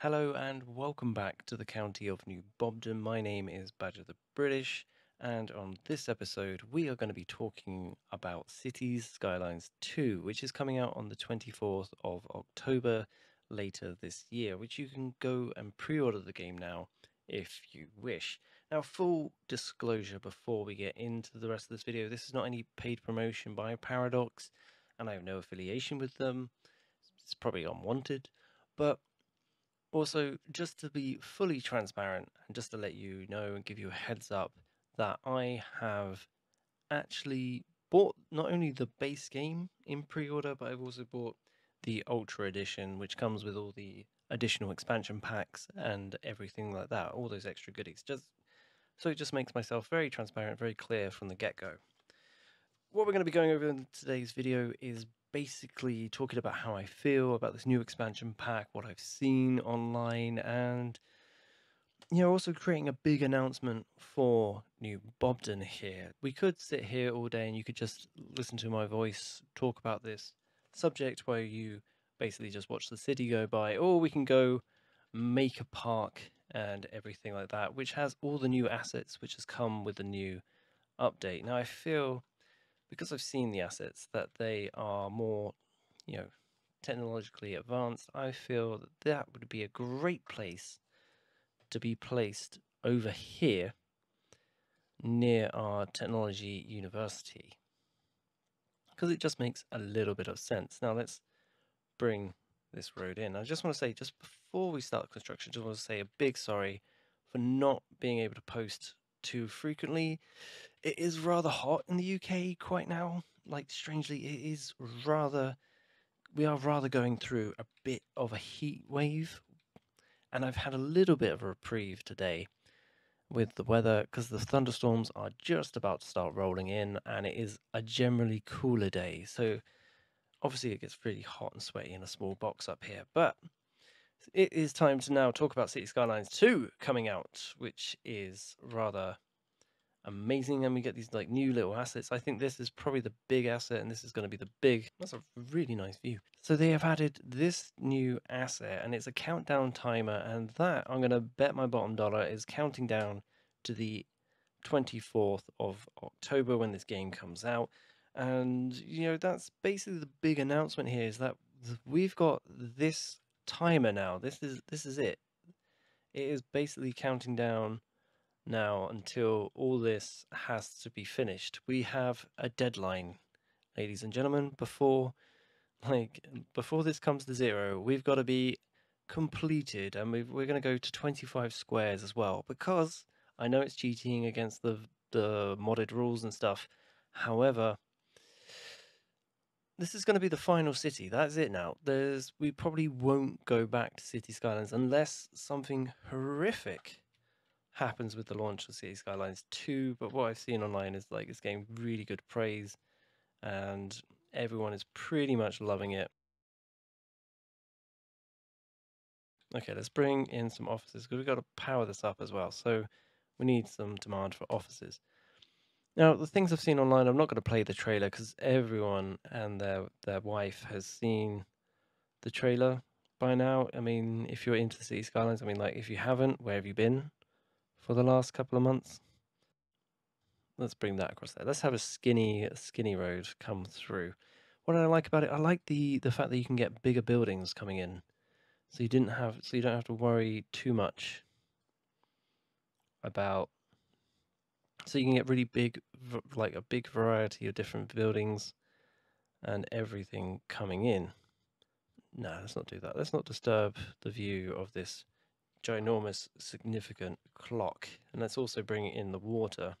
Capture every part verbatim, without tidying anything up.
Hello and welcome back to the county of New Bobton. My name is Badger the British, and on this episode we are going to be talking about Cities Skylines two, which is coming out on the twenty-fourth of October later this year, which you can go and pre-order the game now if you wish. Now, full disclosure before we get into the rest of this video, this is not any paid promotion by Paradox, and I have no affiliation with them. It's probably unwanted, but also, just to be fully transparent and just to let you know and give you a heads up that I have actually bought not only the base game in pre-order, but I've also bought the Ultra Edition, which comes with all the additional expansion packs and everything like that, all those extra goodies. Just so it just makes myself very transparent, very clear from the get-go. What we're going to be going over in today's video is basically talking about how I feel about this new expansion pack, what I've seen online, and, you know, also creating a big announcement for New Bobton here. We could sit here all day and you could just listen to my voice talk about this subject where you basically just watch the city go by, or we can go make a park and everything like that, which has all the new assets which has come with the new update. Now, I feel, because I've seen the assets, that they are more, you know, technologically advanced. I feel that that would be a great place to be placed over here near our technology university, because it just makes a little bit of sense. Now, let's bring this road in. I just want to say, just before we start construction, just want to say a big sorry for not being able to post too frequently. It is rather hot in the U K quite now. Like, strangely, it is rather, we are rather going through a bit of a heat wave, and I've had a little bit of a reprieve today with the weather because the thunderstorms are just about to start rolling in, and it is a generally cooler day. So obviously it gets really hot and sweaty in a small box up here, but it is time to now talk about Cities Skylines two coming out, which is rather amazing, and we get these like new little assets. I think this is probably the big asset, and this is going to be the big, that's a really nice view. So they have added this new asset, and it's a countdown timer, and that, I'm going to bet my bottom dollar, is counting down to the twenty-fourth of October when this game comes out. And, you know, that's basically the big announcement here, is that we've got this timer now. This is this is it. It is basically counting down now until all this has to be finished. We have a deadline, ladies and gentlemen. Before like before this comes to zero, we've got to be completed, and we've, we're going to go to twenty-five squares as well, because I know it's cheating against the the modded rules and stuff. However, this is going to be the final city. That's it now. There's, we probably won't go back to Cities Skylines unless something horrific happens with the launch of Cities Skylines two. But what I've seen online is like it's getting really good praise, and everyone is pretty much loving it. Okay, let's bring in some offices, because we've got to power this up as well. So we need some demand for offices. Now, the things I've seen online, I'm not going to play the trailer because everyone and their their wife has seen the trailer by now. I mean, if you're into Cities Skylines, I mean, like, if you haven't, where have you been for the last couple of months? Let's bring that across there. Let's have a skinny, skinny road come through. What I like about it, I like the the fact that you can get bigger buildings coming in, so you didn't have, so you don't have to worry too much about. So you can get really big, like a big variety of different buildings and everything coming in. No, let's not do that. Let's not disturb the view of this ginormous, significant clock. And let's also bring in the water.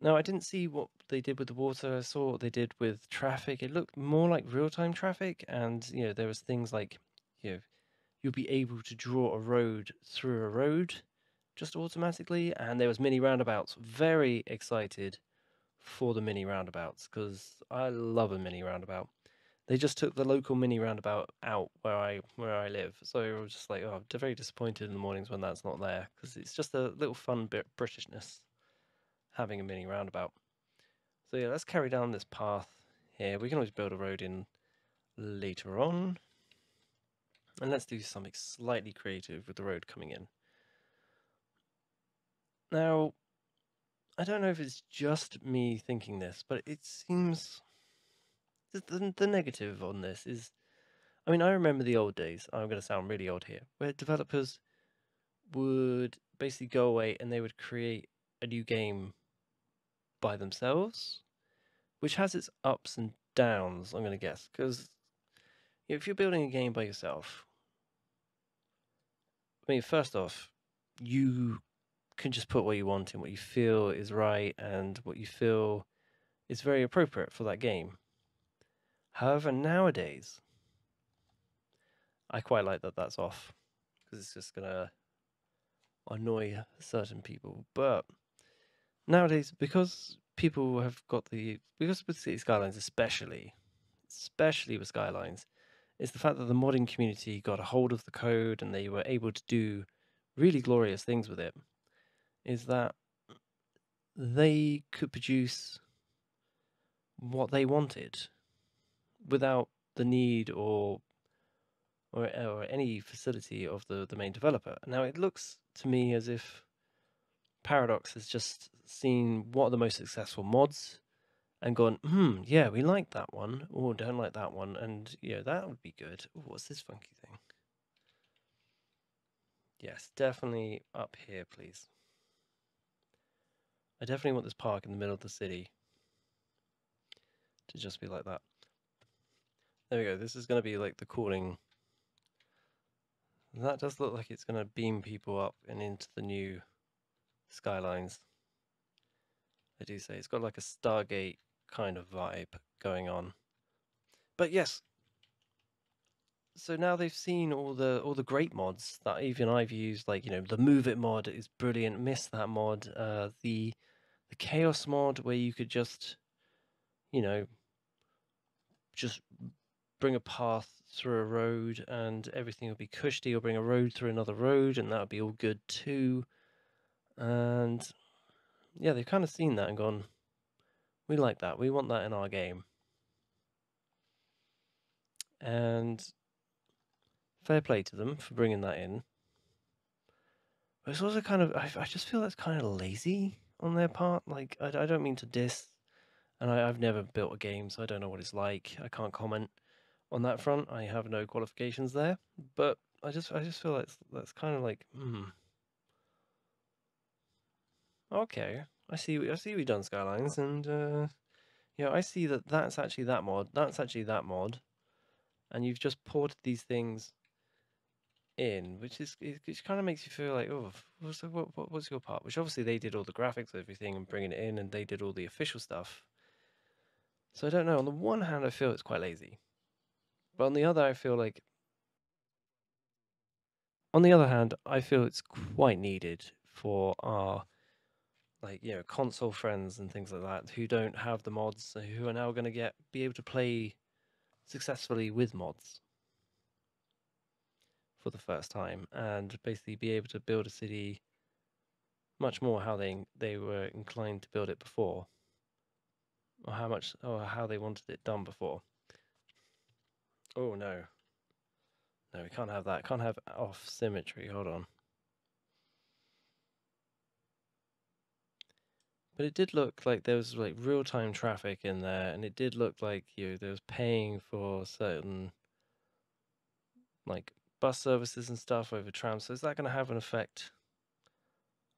Now, I didn't see what they did with the water. I saw what they did with traffic. It looked more like real-time traffic. And, you know, there was things like, you know, you'll be able to draw a road through a road just automatically, and there was mini roundabouts. Very excited for the mini roundabouts, because I love a mini roundabout. They just took the local mini roundabout out where I where I live, so I was just like, oh, I'm very disappointed in the mornings when that's not there, because it's just a little fun bit of Britishness having a mini roundabout. So yeah, let's carry down this path here. We can always build a road in later on. And let's do something slightly creative with the road coming in. Now, I don't know if it's just me thinking this, but it seems... The, the negative on this is... I mean, I remember the old days, I'm going to sound really old here, where developers would basically go away and they would create a new game by themselves, which has its ups and downs, I'm going to guess, because you know, if you're building a game by yourself, I mean, first off, you can just put what you want in, what you feel is right, and what you feel is very appropriate for that game. However, nowadays, I quite like that that's off, because it's just going to annoy certain people. But nowadays, because people have got the... Because with Cities Skylines especially, especially with Skylines, it's the fact that the modding community got a hold of the code and they were able to do really glorious things with it, is that they could produce what they wanted without the need or... Or, or any facility of the, the main developer. Now, it looks to me as if Paradox has just seen what are the most successful mods and gone, hmm, yeah, we like that one, or don't like that one, and, you know, that would be good. Ooh, what's this funky thing? Yes, definitely up here, please. I definitely want this park in the middle of the city to just be like that. There we go. This is going to be like the calling... That does look like it's going to beam people up and into the new Skylines. I do say it's got like a Stargate kind of vibe going on. But yes, so now they've seen all the all the great mods that even I've used, like, you know, the Move It mod is brilliant, miss that mod, uh, the, the Chaos mod where you could just, you know, just bring a path through a road and everything will be cushy, or bring a road through another road and that would be all good too. And yeah, they've kind of seen that and gone, we like that, we want that in our game. And fair play to them for bringing that in. But it's also kind of, I, I just feel that's kind of lazy on their part. Like, I, I don't mean to diss, and I, I've never built a game, so I don't know what it's like. I can't comment on that front. I have no qualifications there, but I just I just feel like that's, that's kind of like, hmm. Okay, I see I see we've done Skylines, and uh, yeah, I see that that's actually that mod, that's actually that mod, and you've just ported these things in, which is it, it kind of makes you feel like, oh, so what, what what's your part? Which obviously they did all the graphics, everything, and bringing it in, and they did all the official stuff. So I don't know. On the one hand, I feel it's quite lazy. But on the other, I feel like, on the other hand, I feel it's quite needed for our, like, you know, console friends and things like that who don't have the mods, who are now going to get be able to play successfully with mods for the first time and basically be able to build a city much more how they they were inclined to build it before, or how much or how they wanted it done before. Oh no. No, we can't have that. Can't have off symmetry. Hold on. But it did look like there was like real-time traffic in there, and it did look like, you know, there was paying for certain like bus services and stuff over trams. So is that going to have an effect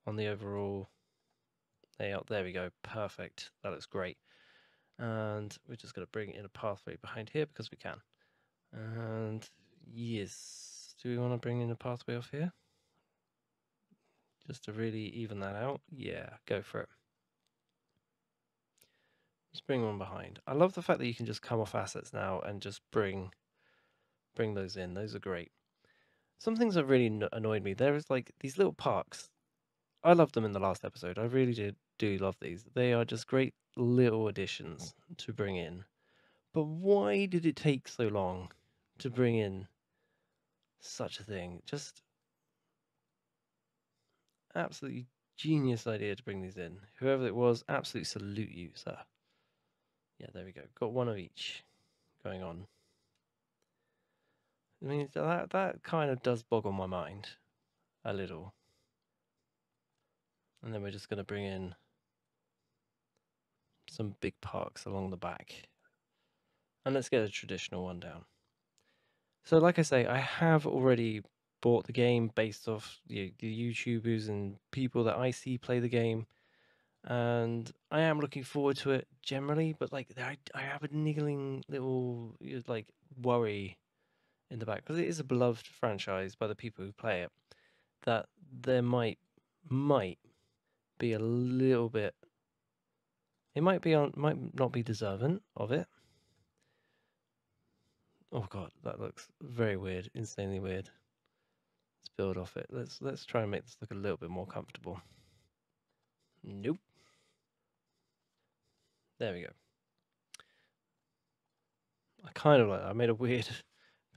on the overall layout? There we go. Perfect. That looks great. And we're just going to bring in a pathway behind here because we can. And yes, do we want to bring in a pathway off here? Just to really even that out? Yeah, go for it. Let's bring one behind. I love the fact that you can just come off assets now and just bring bring those in. Those are great. Some things that really annoyed me, there is like these little parks. I loved them in the last episode. I really did do love these. They are just great little additions to bring in. But why did it take so long to bring in such a thing? Just absolutely genius idea to bring these in. Whoever it was, absolutely salute you, sir. Yeah, there we go. Got one of each going on. I mean, that, that kind of does boggle my mind a little. And then we're just going to bring in some big parks along the back. And let's get a traditional one down. So like I say, I have already bought the game based off the, the YouTubers and people that I see play the game. And I am looking forward to it generally, but like I, I have a niggling little like worry in the back, because it is a beloved franchise by the people who play it, that there might might be a little bit. It might be on, might not be deserving of it. Oh god, that looks very weird, insanely weird. Let's build off it. Let's let's try and make this look a little bit more comfortable. Nope. There we go. I kind of like that. I made a weird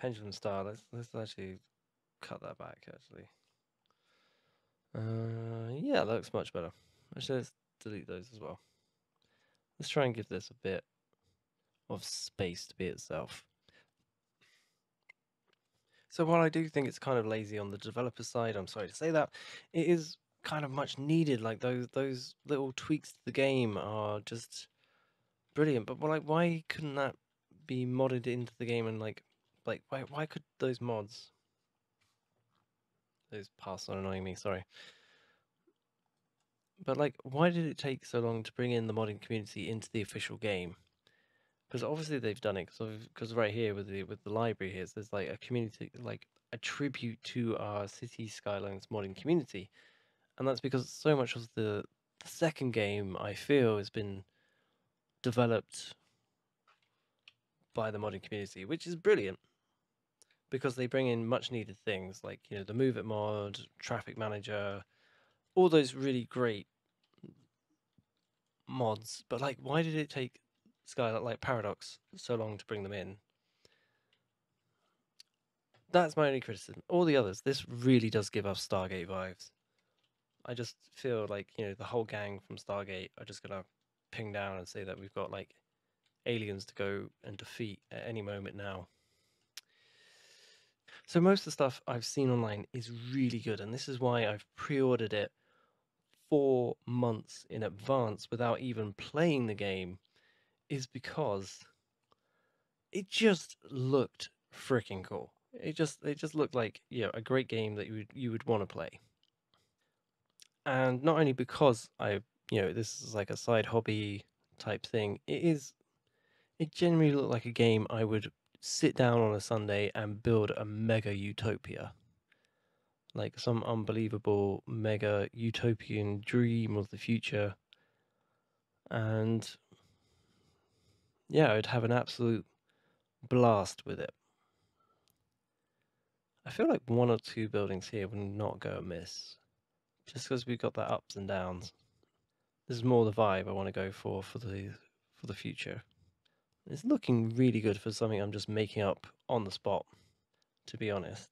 pendulum style. Let's let's actually cut that back. Actually, uh, yeah, that looks much better. Actually, let's delete those as well. Let's try and give this a bit of space to be itself. So while I do think it's kind of lazy on the developer side, I'm sorry to say that, it is kind of much needed. Like those those little tweaks to the game are just brilliant, but like, why couldn't that be modded into the game? And like, like why why could those mods? Those paths are annoying me. Sorry, but like, why did it take so long to bring in the modding community into the official game? Because obviously they've done it. Because right here with the with the library here, so there's like a community, like a tribute to our Cities Skylines modding community, and that's because so much of the, the second game I feel has been developed by the modding community, which is brilliant because they bring in much needed things like, you know, the Move It mod, Traffic Manager, all those really great mods. But like, why did it take Skylight like Paradox so long to bring them in? That's my only criticism. All the others, this really does give off Stargate vibes. I just feel like, you know, the whole gang from Stargate are just gonna ping down and say that we've got like aliens to go and defeat at any moment now. So most of the stuff I've seen online is really good, and this is why I've pre-ordered it four months in advance without even playing the game, is because it just looked freaking cool. It just it just looked like, you know, a great game that you would you would want to play. And not only because I, you know, this is like a side hobby type thing, it is. It generally looked like a game I would sit down on a Sunday and build a mega utopia. Like some unbelievable mega utopian dream of the future. And yeah, I'd have an absolute blast with it. I feel like one or two buildings here would not go amiss, just because we've got that ups and downs. This is more the vibe I want to go for for the, for the future. It's looking really good for something I'm just making up on the spot, to be honest.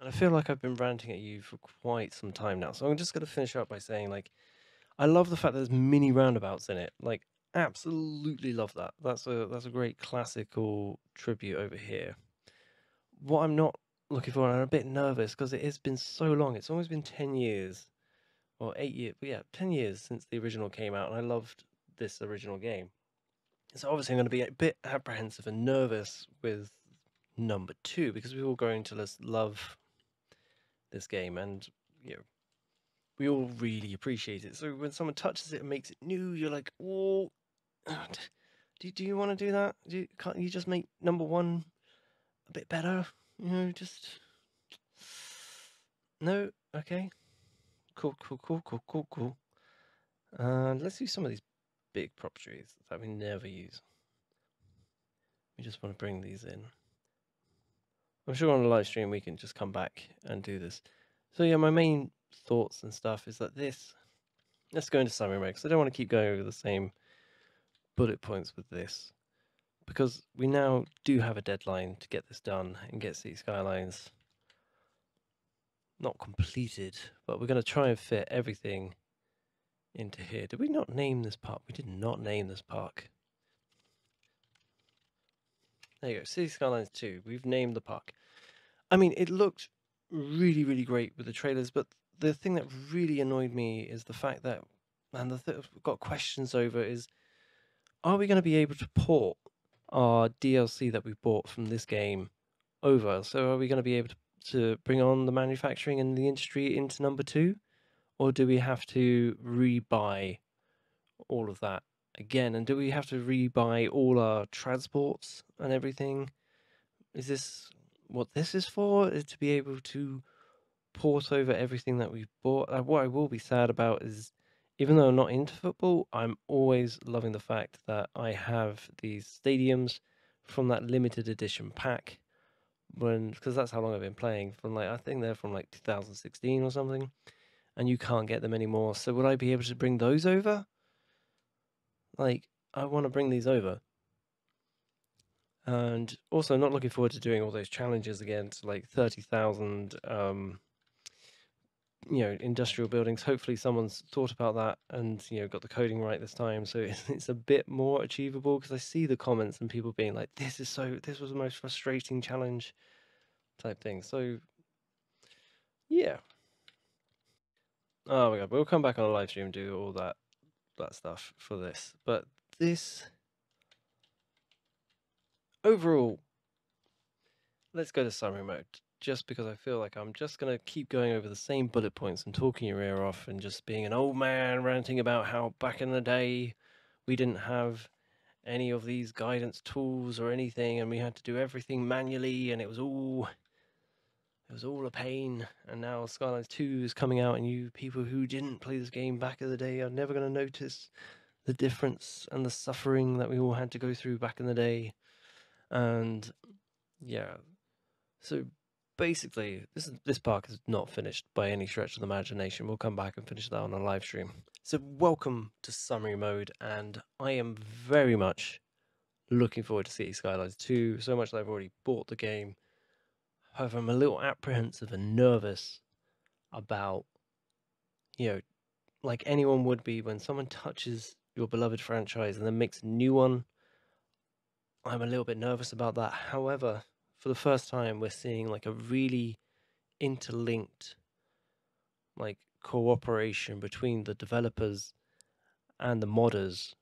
And I feel like I've been ranting at you for quite some time now, so I'm just going to finish up by saying, like, I love the fact that there's mini roundabouts in it. Like, absolutely love that. That's a that's a great classical tribute over here. What I'm not looking for, and I'm a bit nervous because it has been so long. It's almost been ten years, or eight years. But yeah, ten years since the original came out, and I loved this original game. So obviously I'm going to be a bit apprehensive and nervous with number two, because we're all going to love this game, and you know, we all really appreciate it. So when someone touches it and makes it new, you're like, oh, do, do you want to do that? Do you, can't you just make number one a bit better? You know, just... No? Okay. Cool, cool, cool, cool, cool, cool. And uh, let's do some of these big prop trees that we never use. We just want to bring these in. I'm sure on the live stream we can just come back and do this. So yeah, my main thoughts and stuff is that this, let's go into summary mode, because I don't want to keep going over the same bullet points with this, because we now do have a deadline to get this done and get Cities Skylines not completed, but we're going to try and fit everything into here. Did we not name this park? We did not name this park. There you go, Cities Skylines two. We've named the park. I mean, it looked really, really great with the trailers, but the thing that really annoyed me is the fact that, and the thing I've got questions over is, are we going to be able to port our D L C that we bought from this game over? So are we going to be able to, to bring on the manufacturing and the industry into number two? Or do we have to rebuy all of that again? And do we have to rebuy all our transports and everything? Is this what this is for? Is to be able to port over everything that we've bought? Uh, what I will be sad about is, even though I'm not into football, I'm always loving the fact that I have these stadiums from that limited edition pack, when because that's how long I've been playing, from like, I think they're from like two thousand sixteen or something, and you can't get them anymore. So would I be able to bring those over? Like, I want to bring these over. And also, I'm not looking forward to doing all those challenges again to like thirty thousand, um, you know, industrial buildings. Hopefully someone's thought about that and, you know, got the coding right this time. So it's, it's a bit more achievable, because I see the comments and people being like, this is so, this was the most frustrating challenge type thing. So, yeah. Oh my God, we'll come back on a live stream and do all that, that stuff for this. But this... Overall, let's go to summary mode, just because I feel like I'm just going to keep going over the same bullet points and talking your ear off and just being an old man ranting about how back in the day we didn't have any of these guidance tools or anything, and we had to do everything manually, and it was all it was all a pain. And now Skylines two is coming out, and you people who didn't play this game back in the day are never going to notice the difference and the suffering that we all had to go through back in the day. And yeah, so basically this is, this park is not finished by any stretch of the imagination. We'll come back and finish that on a live stream. So welcome to summary mode, and I am very much looking forward to Cities Skylines two, so much that I've already bought the game. However, I'm a little apprehensive and nervous about, you know, like anyone would be when someone touches your beloved franchise and then makes a new one. I'm a little bit nervous about that. However, for the first time, we're seeing like a really interlinked like cooperation between the developers and the modders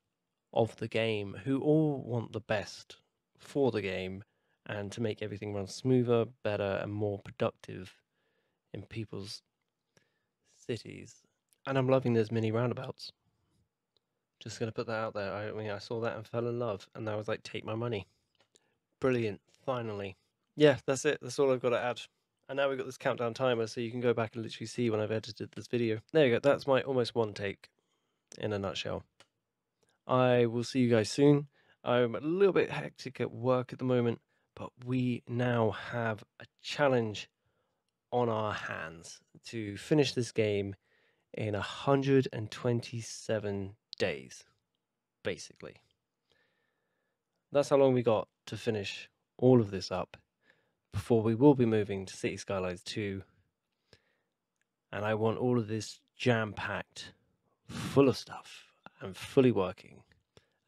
of the game, who all want the best for the game and to make everything run smoother, better, and more productive in people's cities. And I'm loving those mini roundabouts. Just going to put that out there. I mean, I saw that and fell in love, and I was like, take my money. Brilliant. Finally. Yeah, that's it. That's all I've got to add. And now we've got this countdown timer, so you can go back and literally see when I've edited this video. There you go. That's my almost one take in a nutshell. I will see you guys soon. I'm a little bit hectic at work at the moment, but we now have a challenge on our hands to finish this game in one hundred twenty-seven days. days, basically. That's how long we got to finish all of this up before we will be moving to Cities Skylines two, and I want all of this jam-packed, full of stuff, and fully working.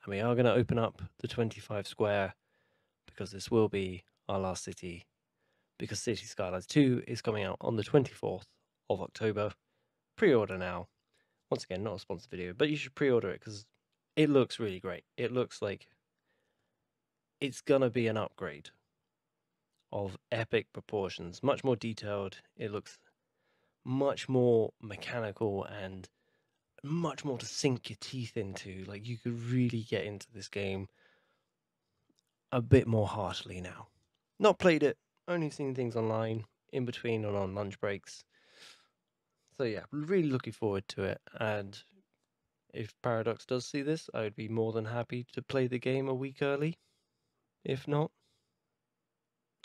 And we are going to open up the twenty-five square, because this will be our last city, because Cities Skylines two is coming out on the twenty-fourth of October. Pre-order now. Once again, not a sponsored video, but you should pre-order it, because it looks really great. It looks like it's gonna be an upgrade of epic proportions. Much more detailed. It looks much more mechanical and much more to sink your teeth into. Like, you could really get into this game a bit more heartily now. Not played it, only seen things online, in between and on lunch breaks. So yeah, really looking forward to it, and if Paradox does see this, I would be more than happy to play the game a week early. If not,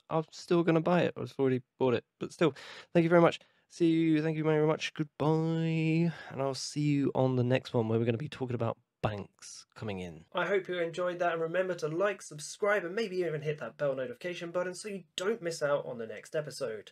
I'm still going to buy it. I've already bought it, but still, thank you very much. See you, thank you very much, goodbye, and I'll see you on the next one, where we're going to be talking about banks coming in. I hope you enjoyed that, and remember to like, subscribe, and maybe even hit that bell notification button so you don't miss out on the next episode.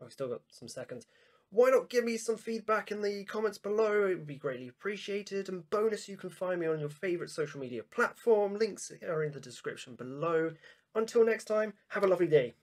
Oh, we've still got some seconds. Why not give me some feedback in the comments below? It would be greatly appreciated. And bonus, you can find me on your favourite social media platform. Links are in the description below. Until next time, have a lovely day.